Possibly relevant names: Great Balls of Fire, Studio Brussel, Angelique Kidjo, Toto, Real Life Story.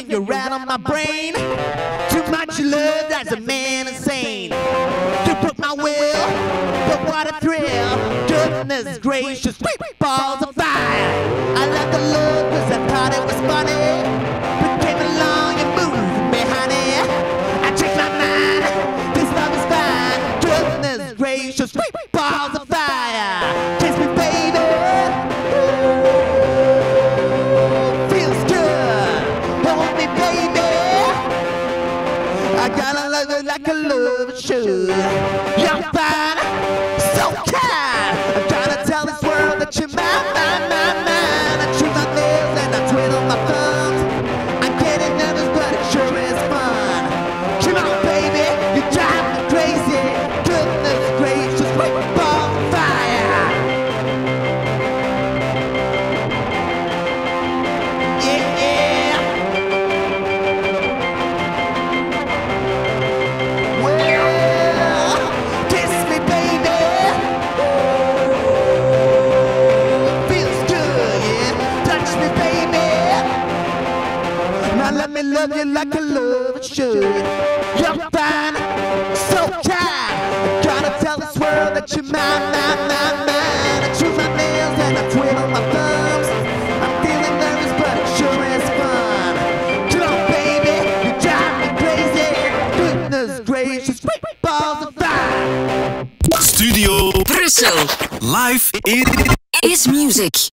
think you're right on my brain. Too much love drives a man insane. You broke my will, but what a thrill. Goodness gracious, great balls of fire. I love the love cause I thought it was funny. Gracious, great balls of fire. Kiss me, baby. Ooh, feels good. Hold me, baby. I gotta love it like a lover should. You're fine, so kind. I'm trying to tell this world that you're mine. I chew my nails and I twiddle my thumbs. I'm getting nervous, but it sure is fun. Come on, baby, you drive me crazy. Goodness. Let me love you like a lover should. You're fine, so kind. I'm trying to tell this world that you're mine. I chew my nails and I twiddle my thumbs. I'm feeling nervous, but it sure is fun. Come on, baby, you drive me crazy. Goodness gracious, great balls of fire. Studio Brussel. Live in is music.